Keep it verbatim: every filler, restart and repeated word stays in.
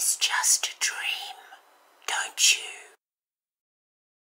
is just a dream, don't you?